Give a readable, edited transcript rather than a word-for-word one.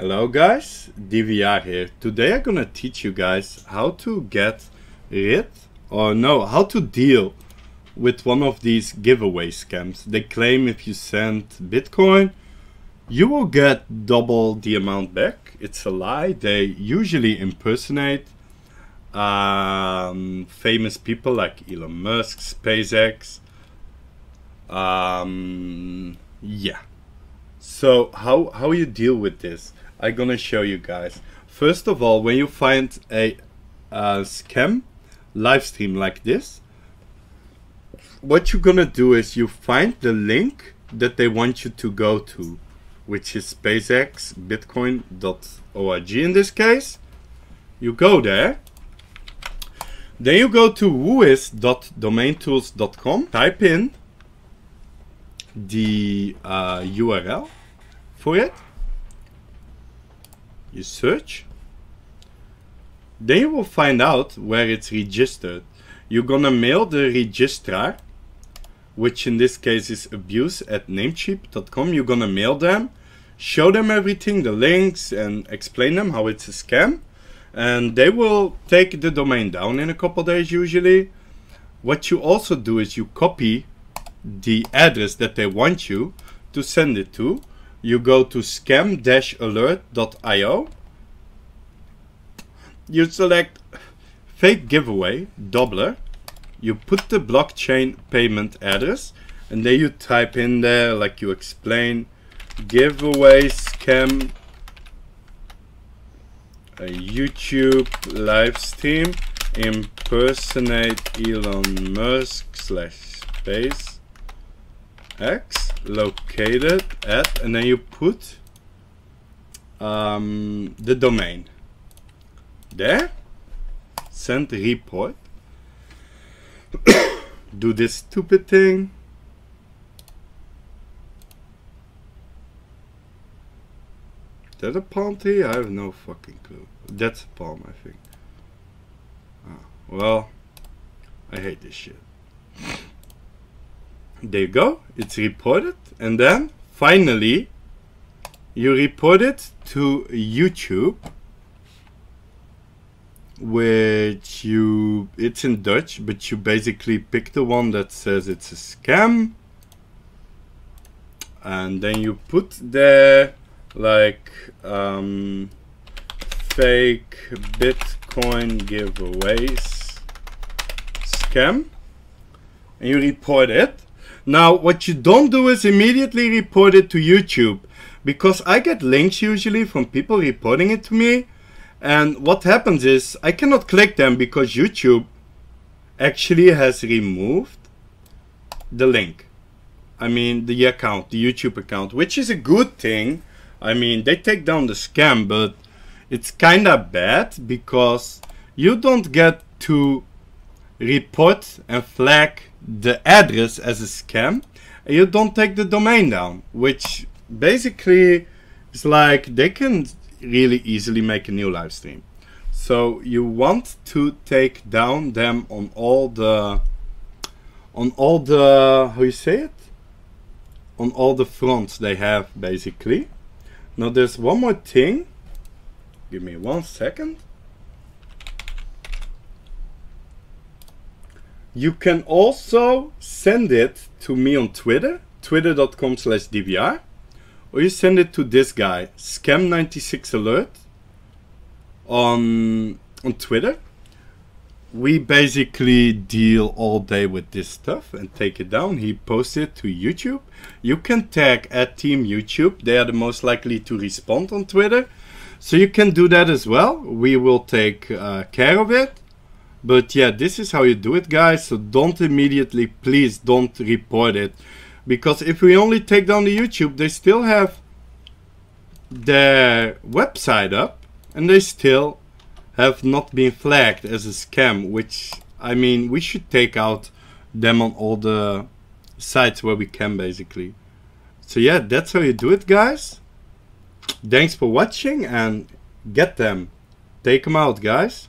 Hello guys, DVR here. Today I'm gonna teach you guys how to deal with one of these giveaway scams. They claim if you send Bitcoin, you will get double the amount back. It's a lie. They usually impersonate famous people like Elon Musk, SpaceX. So how you deal with this? I'm gonna show you guys. First of all, when you find a scam live stream like this, what you're gonna do is you find the link that they want you to go to, which is SpaceXBitcoin.org in this case. You go there, then you go to whois.domaintools.com, type in the URL for it. You search, then you will find out where it's registered. You're gonna mail the registrar, which in this case is abuse@namecheap.com. You're gonna mail them, show them everything, the links, and explain them how it's a scam, and they will take the domain down in a couple days usually. What you also do is you copy the address that they want you to send it to. You go to scam-alert.io. You select fake giveaway, doubler. You put the blockchain payment address, and then you type in there, like you explain, giveaway scam, a YouTube live stream, impersonate Elon Musk / space X, located at, and then you put the domain there, send report. Do this stupid thing. Is that a palm tree? I have no fucking clue. That's a palm, I think. Oh, well, I hate this shit. There you go, it's reported, and then finally you report it to YouTube, which it's in Dutch, but you basically pick the one that says it's a scam, and then you put there like fake Bitcoin giveaways scam, and you report it. Now, what you don't do is immediately report it to YouTube, because I get links usually from people reporting it to me, and what happens is I cannot click them because YouTube actually has removed the link. I mean, the account, the YouTube account, which is a good thing. I mean, they take down the scam, but it's kinda bad because you don't get to report and flag the address as a scam, and you don't take the domain down, which basically is like they can really easily make a new live stream. So you want to take down them on all the on all the fronts they have basically. Now there's one more thing, give me 1 second. You can also send it to me on Twitter, twitter.com/DVR, or you send it to this guy, Scam96Alert, on Twitter. We basically deal all day with this stuff and take it down. He posts it to YouTube. You can tag @Team YouTube. They are the most likely to respond on Twitter. So you can do that as well. We will take care of it. But yeah, this is how you do it, guys. So don't immediately, please don't report it, because if we only take down the YouTube, they still have their website up, and they still have not been flagged as a scam, which, I mean, we should take out them on all the sites where we can basically. So yeah, that's how you do it, guys. Thanks for watching, and get them. Take them out, guys.